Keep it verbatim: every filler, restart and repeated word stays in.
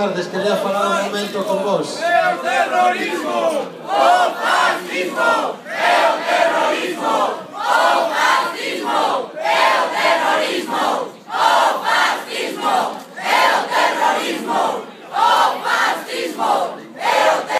tardes, quería hablar un momento con vos. ¡El terrorismo! ¡Oh, fascismo!